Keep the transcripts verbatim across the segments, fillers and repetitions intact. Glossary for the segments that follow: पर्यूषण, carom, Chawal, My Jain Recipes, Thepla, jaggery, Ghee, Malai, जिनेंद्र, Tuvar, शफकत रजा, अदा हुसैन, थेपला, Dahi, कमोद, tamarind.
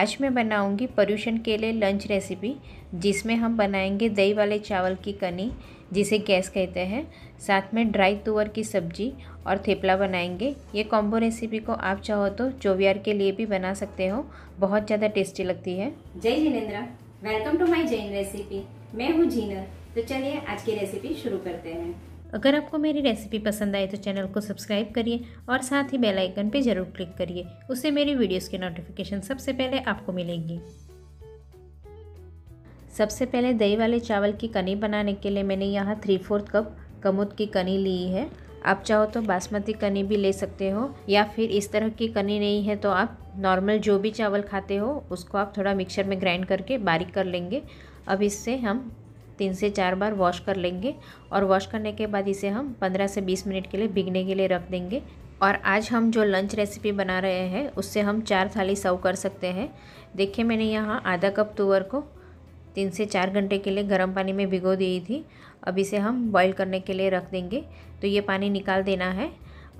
आज मैं बनाऊंगी पर्यूषण के लिए लंच रेसिपी, जिसमें हम बनाएंगे दही वाले चावल की कनी जिसे गैस कहते हैं, साथ में ड्राई तुवर की सब्जी और थेपला बनाएंगे। ये कॉम्बो रेसिपी को आप चाहो तो चोवियार के लिए भी बना सकते हो, बहुत ज़्यादा टेस्टी लगती है। जय जिनेंद्र, welcome to my Jain recipe. मैं हूँ जीनर। तो चलिए आज की रेसिपी शुरू करते हैं। अगर आपको मेरी रेसिपी पसंद आए तो चैनल को सब्सक्राइब करिए और साथ ही बेल आइकन पे ज़रूर क्लिक करिए, उससे मेरी वीडियोस की नोटिफिकेशन सबसे पहले आपको मिलेगी। सबसे पहले दही वाले चावल की कनी बनाने के लिए मैंने यहाँ थ्री फोर्थ कप कमोद की कनी ली है। आप चाहो तो बासमती कनी भी ले सकते हो, या फिर इस तरह की कनी नहीं है तो आप नॉर्मल जो भी चावल खाते हो उसको आप थोड़ा मिक्सर में ग्राइंड करके बारीक कर लेंगे। अब इससे हम तीन से चार बार वॉश कर लेंगे और वॉश करने के बाद इसे हम पंद्रह से बीस मिनट के लिए भीगने के लिए रख देंगे। और आज हम जो लंच रेसिपी बना रहे हैं उससे हम चार थाली सर्व कर सकते हैं। देखिए मैंने यहाँ आधा कप तुवर को तीन से चार घंटे के लिए गर्म पानी में भिगो दी थी। अब इसे हम बॉईल करने के लिए रख देंगे, तो ये पानी निकाल देना है।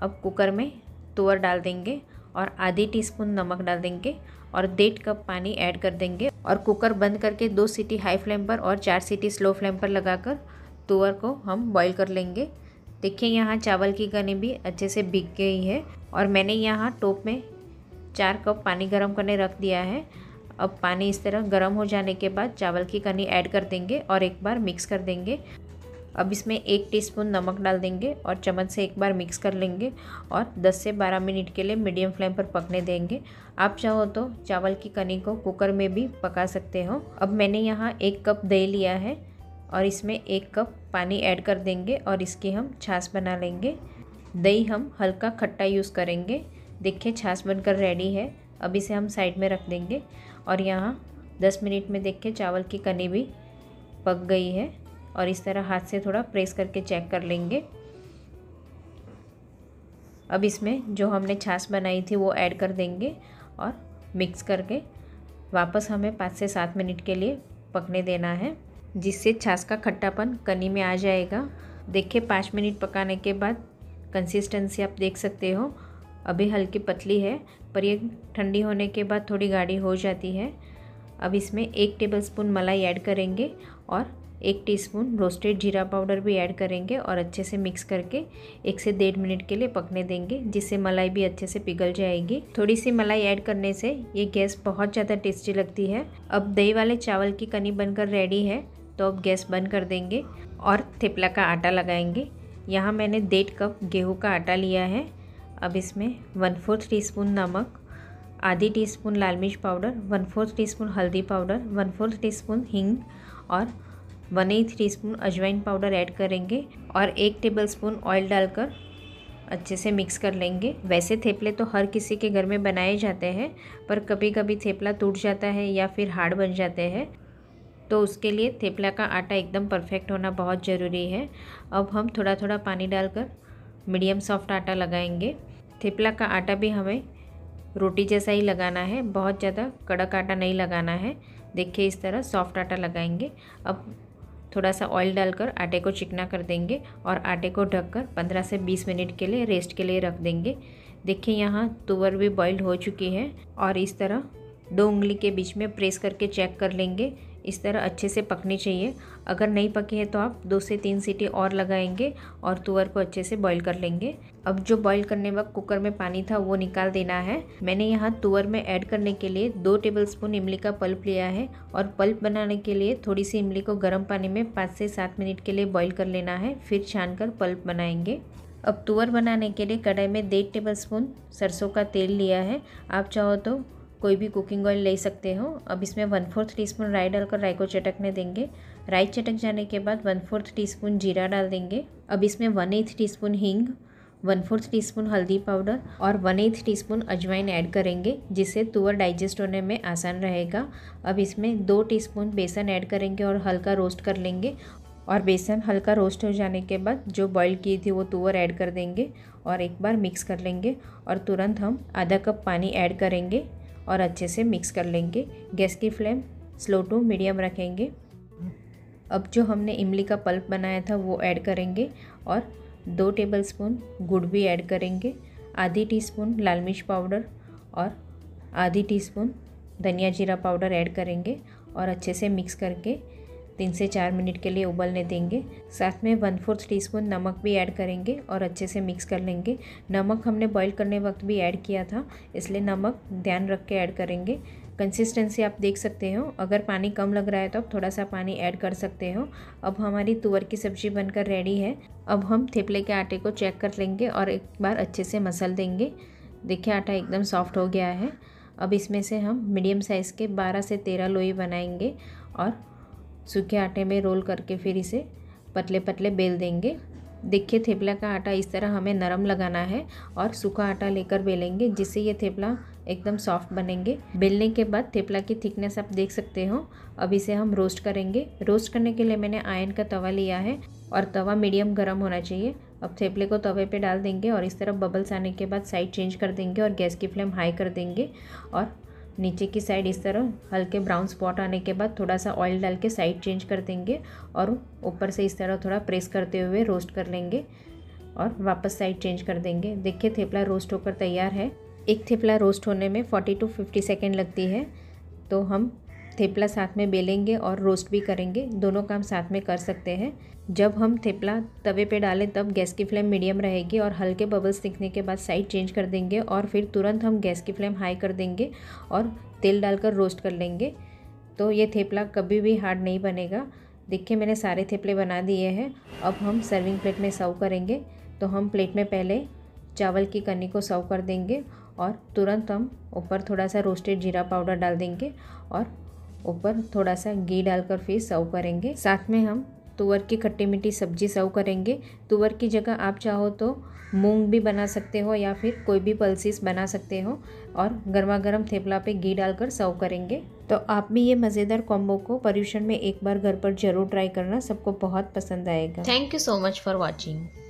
अब कुकर में तुवर डाल देंगे और आधी टीस्पून नमक डाल देंगे और डेढ़ कप पानी ऐड कर देंगे और कुकर बंद करके दो सीटी हाई फ्लेम पर और चार सीटी स्लो फ्लेम पर लगाकर तुवर को हम बॉईल कर लेंगे। देखिए यहाँ चावल की कनी भी अच्छे से भीग गई है और मैंने यहाँ टॉप में चार कप पानी गर्म करने रख दिया है। अब पानी इस तरह गर्म हो जाने के बाद चावल की कनी ऐड कर देंगे और एक बार मिक्स कर देंगे। अब इसमें एक टीस्पून नमक डाल देंगे और चम्मच से एक बार मिक्स कर लेंगे और दस से बारह मिनट के लिए मीडियम फ्लेम पर पकने देंगे। आप चाहो तो चावल की कनी को कुकर में भी पका सकते हो। अब मैंने यहाँ एक कप दही लिया है और इसमें एक कप पानी ऐड कर देंगे और इसकी हम छाछ बना लेंगे। दही हम हल्का खट्टा यूज़ करेंगे। देखिए छाछ बनकर रेडी है। अब इसे हम साइड में रख देंगे और यहाँ दस मिनट में देखिए चावल की कनी भी पक गई है और इस तरह हाथ से थोड़ा प्रेस करके चेक कर लेंगे। अब इसमें जो हमने छाछ बनाई थी वो ऐड कर देंगे और मिक्स करके वापस हमें पाँच से सात मिनट के लिए पकने देना है, जिससे छाछ का खट्टापन कनी में आ जाएगा। देखिए पाँच मिनट पकाने के बाद कंसिस्टेंसी आप देख सकते हो। अभी हल्की पतली है पर ये ठंडी होने के बाद थोड़ी गाढ़ी हो जाती है। अब इसमें एक टेबलस्पून मलाई ऐड करेंगे और एक टीस्पून रोस्टेड जीरा पाउडर भी ऐड करेंगे और अच्छे से मिक्स करके एक से डेढ़ मिनट के लिए पकने देंगे, जिससे मलाई भी अच्छे से पिघल जाएगी। थोड़ी सी मलाई ऐड करने से ये गैस बहुत ज़्यादा टेस्टी लगती है। अब दही वाले चावल की कनी बनकर रेडी है, तो अब गैस बंद कर देंगे और थेपला का आटा लगाएंगे। यहाँ मैंने डेढ़ कप गेहूँ का आटा लिया है। अब इसमें वन फोर्थ टी स्पून नमक, आधी टीस्पून लाल मिर्च powder, one fourth teaspoon हल्दी powder, one fourth teaspoon हींग और वन एथ टी स्पून अजवाइन पाउडर ऐड करेंगे और एक टेबलस्पून ऑयल डालकर अच्छे से मिक्स कर लेंगे। वैसे थेपले तो हर किसी के घर में बनाए जाते हैं, पर कभी कभी थेपला टूट जाता है या फिर हार्ड बन जाते हैं, तो उसके लिए थेपला का आटा एकदम परफेक्ट होना बहुत ज़रूरी है। अब हम थोड़ा थोड़ा पानी डालकर मीडियम सॉफ्ट आटा लगाएंगे। थेपला का आटा भी हमें रोटी जैसा ही लगाना है, बहुत ज़्यादा कड़क आटा नहीं लगाना है। देखिए इस तरह सॉफ्ट आटा लगाएंगे। अब थोड़ा सा ऑयल डालकर आटे को चिकना कर देंगे और आटे को ढककर पंद्रह से बीस मिनट के लिए रेस्ट के लिए रख देंगे। देखिए यहाँ तुवर भी बॉइल्ड हो चुकी है और इस तरह दो उंगली के बीच में प्रेस करके चेक कर लेंगे। इस तरह अच्छे से पकनी चाहिए। अगर नहीं पकी है तो आप दो से तीन सीटी और लगाएंगे और तुवर को अच्छे से बॉईल कर लेंगे। अब जो बॉईल करने वक्त कुकर में पानी था वो निकाल देना है। मैंने यहाँ तुवर में ऐड करने के लिए दो टेबलस्पून इमली का पल्प लिया है और पल्प बनाने के लिए थोड़ी सी इमली को गर्म पानी में पाँच से सात मिनट के लिए बॉईल कर लेना है, फिर छान कर पल्प बनाएंगे। अब तुवर बनाने के लिए कढ़ाई में डेढ़ टेबलस्पून सरसों का तेल लिया है। आप चाहो तो कोई भी कुकिंग ऑयल ले सकते हो। अब इसमें वन फोर्थ टी स्पून राई डालकर राई को चटकने देंगे। राई चटक जाने के बाद वन फोर्थ टी स्पून जीरा डाल देंगे। अब इसमें वन एथ टी स्पून हींग, वन फोर्थ टी स्पून हल्दी पाउडर और वन एथ टी स्पून अजवाइन ऐड करेंगे, जिससे तुवर डाइजेस्ट होने में आसान रहेगा। अब इसमें दो टी स्पून बेसन ऐड करेंगे और हल्का रोस्ट कर लेंगे और बेसन हल्का रोस्ट हो जाने के बाद जो बॉईल की थी वो तुवर ऐड कर देंगे और एक बार मिक्स कर लेंगे और तुरंत हम आधा कप पानी ऐड करेंगे और अच्छे से मिक्स कर लेंगे। गैस की फ्लेम स्लो टू मीडियम रखेंगे। अब जो हमने इमली का पल्प बनाया था वो ऐड करेंगे और दो टेबलस्पून गुड़ भी ऐड करेंगे, आधी टीस्पून लाल मिर्च पाउडर और आधी टीस्पून धनिया जीरा पाउडर ऐड करेंगे और अच्छे से मिक्स करके तीन से चार मिनट के लिए उबलने देंगे। साथ में वन फोर्थ टी स्पून नमक भी ऐड करेंगे और अच्छे से मिक्स कर लेंगे। नमक हमने बॉईल करने वक्त भी ऐड किया था, इसलिए नमक ध्यान रख के ऐड करेंगे। कंसिस्टेंसी आप देख सकते हो, अगर पानी कम लग रहा है तो आप थोड़ा सा पानी ऐड कर सकते हो। अब हमारी तुवर की सब्ज़ी बनकर रेडी है। अब हम थेपले के आटे को चेक कर लेंगे और एक बार अच्छे से मसल देंगे। देखिए आटा एकदम सॉफ्ट हो गया है। अब इसमें से हम मीडियम साइज़ के बारह से तेरह लोई बनाएंगे और सूखे आटे में रोल करके फिर इसे पतले पतले बेल देंगे। देखिए थेपला का आटा इस तरह हमें नरम लगाना है और सूखा आटा लेकर बेलेंगे, जिससे ये थेपला एकदम सॉफ्ट बनेंगे। बेलने के बाद थेपला की थिकनेस आप देख सकते हो। अब इसे हम रोस्ट करेंगे। रोस्ट करने के लिए मैंने आयरन का तवा लिया है और तवा मीडियम गर्म होना चाहिए। अब थेपले को तवे पे डाल देंगे और इस तरफ बबल्स आने के बाद साइड चेंज कर देंगे और गैस की फ्लेम हाई कर देंगे। और नीचे की साइड इस तरह हल्के ब्राउन स्पॉट आने के बाद थोड़ा सा ऑयल डाल के साइड चेंज कर देंगे और ऊपर से इस तरह थोड़ा प्रेस करते हुए रोस्ट कर लेंगे और वापस साइड चेंज कर देंगे। देखिए थेपला रोस्ट होकर तैयार है। एक थेपला रोस्ट होने में चालीस टू पचास सेकेंड लगती है, तो हम थेपला साथ में बेलेंगे और रोस्ट भी करेंगे, दोनों काम साथ में कर सकते हैं। जब हम थेपला तवे पे डालें तब गैस की फ्लेम मीडियम रहेगी और हल्के बबल्स दिखने के बाद साइड चेंज कर देंगे और फिर तुरंत हम गैस की फ्लेम हाई कर देंगे और तेल डालकर रोस्ट कर लेंगे। तो ये थेपला कभी भी हार्ड नहीं बनेगा। देखिए मैंने सारे थेपले बना दिए हैं। अब हम सर्विंग प्लेट में सर्व करेंगे। तो हम प्लेट में पहले चावल की कनी को सर्व कर देंगे और तुरंत हम ऊपर थोड़ा सा रोस्टेड जीरा पाउडर डाल देंगे और ऊपर थोड़ा सा घी डालकर फिर सर्व करेंगे। साथ में हम तुवर की खट्टी मीठी सब्जी सर्व करेंगे। तुवर की जगह आप चाहो तो मूंग भी बना सकते हो या फिर कोई भी पल्सेस बना सकते हो और गर्मा गर्म थेपला पे घी डालकर सर्व करेंगे। तो आप भी ये मज़ेदार कॉम्बो को पर्यूषण में एक बार घर पर जरूर ट्राई करना, सबको बहुत पसंद आएगा। Thank you so much for watching.